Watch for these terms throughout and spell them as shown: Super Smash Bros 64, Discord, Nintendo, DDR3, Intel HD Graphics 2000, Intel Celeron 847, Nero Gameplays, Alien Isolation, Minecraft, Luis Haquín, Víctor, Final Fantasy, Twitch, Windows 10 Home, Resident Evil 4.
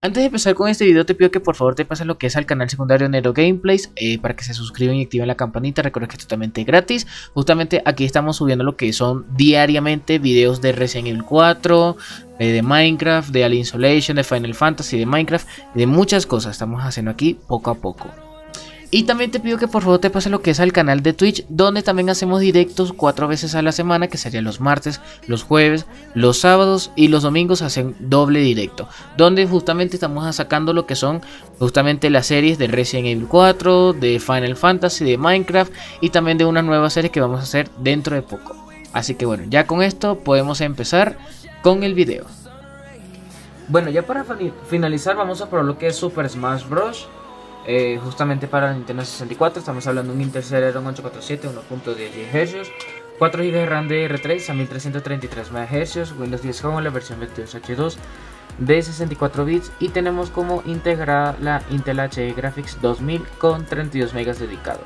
Antes de empezar con este video te pido que por favor te pases lo que es al canal secundario Nero Gameplays para que se suscriban y activen la campanita. Recuerda que es totalmente gratis. Justamente aquí estamos subiendo lo que son diariamente videos de Resident Evil 4, de Minecraft, de Alien Isolation, de Final Fantasy, de Minecraft, de muchas cosas. Estamos haciendo aquí poco a poco. Y también te pido que por favor te pases lo que es al canal de Twitch, donde también hacemos directos 4 veces a la semana, que serían los martes, los jueves, los sábados y los domingos hacen doble directo, donde justamente estamos sacando lo que son justamente las series de Resident Evil 4, de Final Fantasy, de Minecraft y también de unas nuevas series que vamos a hacer dentro de poco. Así que bueno, ya con esto podemos empezar con el video. Bueno, ya para finalizar vamos a probar lo que es Super Smash Bros. Justamente para Nintendo 64, estamos hablando de un Intel Celeron 847, 1.10 GHz, 4 GB de RAM de R3 a 1333 MHz, Windows 10 Home, la versión 22H2 de 64 bits y tenemos como integrada la Intel HD Graphics 2000 con 32 MB dedicado.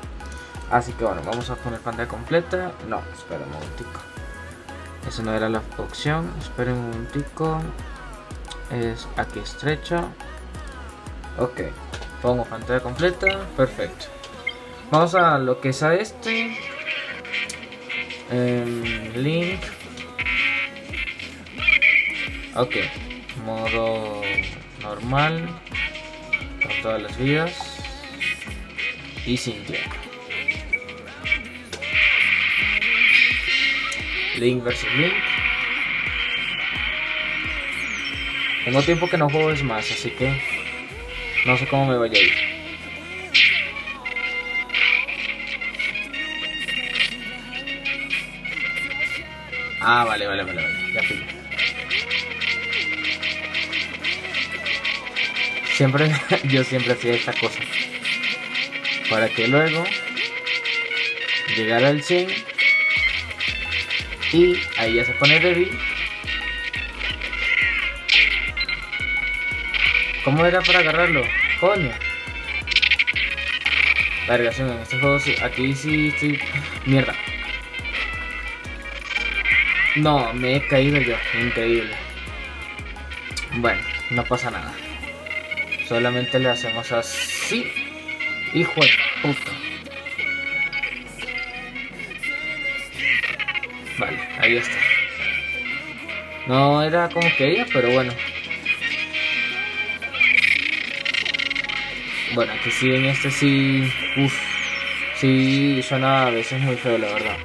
Así que bueno, vamos a poner pantalla completa. No, espera un momentico. Esa no era la opción, esperen un momentico. Es aquí estrecho. Ok. Pongo pantalla completa, perfecto. Vamos a lo que es a este link. Ok, modo normal con todas las vidas y sin tiempo. Link versus link. Tengo tiempo que no juego es más, así que no sé cómo me vaya a ir. Ah, vale, ya pillé. Yo siempre hacía esta cosa para que luego llegara al 100 y ahí ya se pone débil. ¿Cómo era para agarrarlo? ¡Coño! La relación en este juego, aquí sí estoy... ¡Mierda! No, me he caído yo. Increíble. Bueno, no pasa nada. Solamente le hacemos así. ¡Hijo de puta! Vale, ahí está. No era como quería, pero bueno. Bueno, aquí sí, en este sí, uff, sí suena a veces muy feo, la verdad.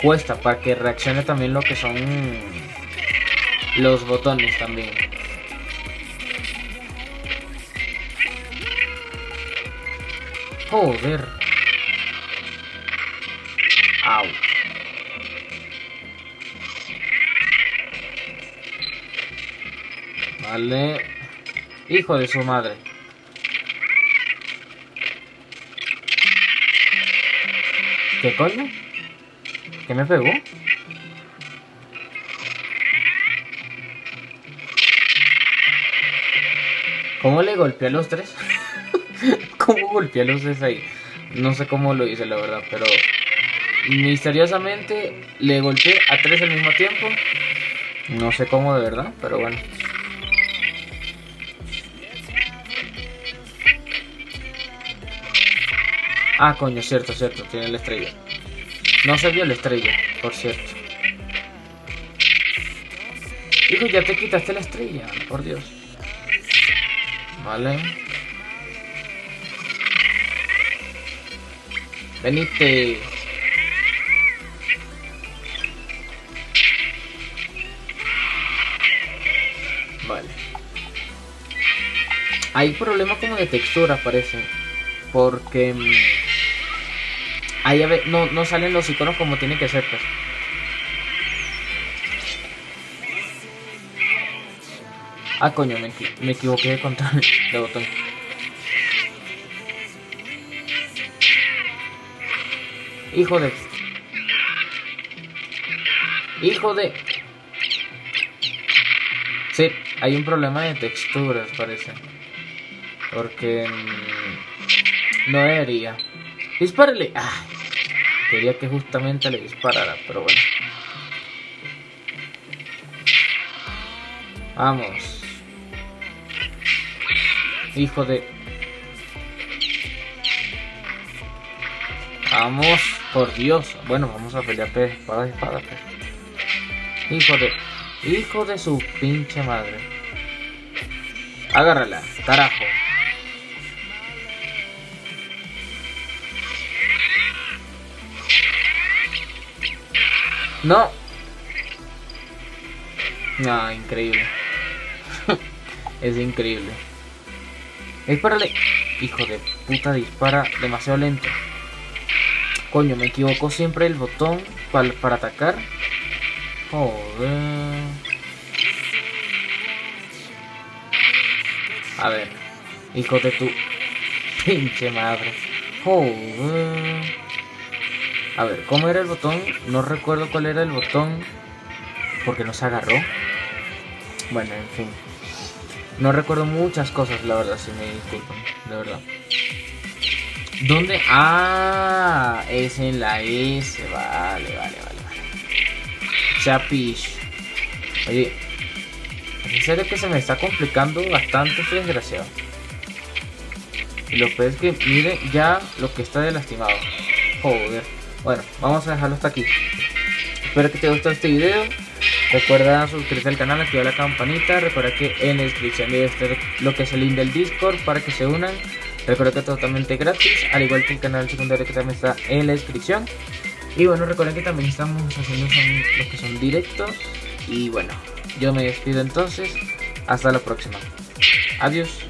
Cuesta para que reaccione también lo que son los botones también. Joder. Au. Vale. Hijo de su madre. ¿Qué coño? ¿Qué me pegó? ¿Cómo le golpeé a los tres? ¿Cómo golpeé a los tres ahí? No sé cómo lo hice, la verdad, pero... misteriosamente le golpeé a 3 al mismo tiempo. No sé cómo de verdad, pero bueno. Ah, coño, cierto, tiene la estrella. No se vio la estrella, por cierto. Hijo, ya te quitaste la estrella, por Dios. Vale. Venite. Vale. Hay problemas como de textura, parece. Porque... ahí a ver, no salen los iconos como tienen que ser, pues. Ah, coño, me equivoqué de control de botón. Hijo de... Sí, hay un problema de texturas, parece. Porque... no debería. ¡Dispárale! ¡Ay! Quería que justamente le disparara, pero bueno. Vamos. Hijo de... Vamos, por Dios. Bueno, vamos a pelear espada y espada. Hijo de su pinche madre. Agárrala, carajo. No. No, increíble. Es increíble. Dispárale. Hijo de puta, dispara demasiado lento. Coño, me equivoco siempre el botón para atacar. Joder. A ver. Hijo de tu pinche madre. Joder. A ver, ¿cómo era el botón? No recuerdo cuál era el botón. Porque no se agarró. Bueno, en fin. No recuerdo muchas cosas, la verdad, si me disculpan. De verdad. ¿Dónde? Ah, es en la S. Vale. Chapish. Oye, en serio que se me está complicando bastante, estoy desgraciado. Y lo peor es que, miren ya lo que está de lastimado. Joder. Bueno, vamos a dejarlo hasta aquí. Espero que te haya gustado este video. Recuerda suscribirte al canal, activar la campanita. Recuerda que en la descripción de este lo que es el link del Discord para que se unan. Recuerda que es totalmente gratis, al igual que el canal secundario que también está en la descripción. Y bueno, recuerden que también estamos haciendo los que son directos. Y bueno, yo me despido entonces. Hasta la próxima. Adiós.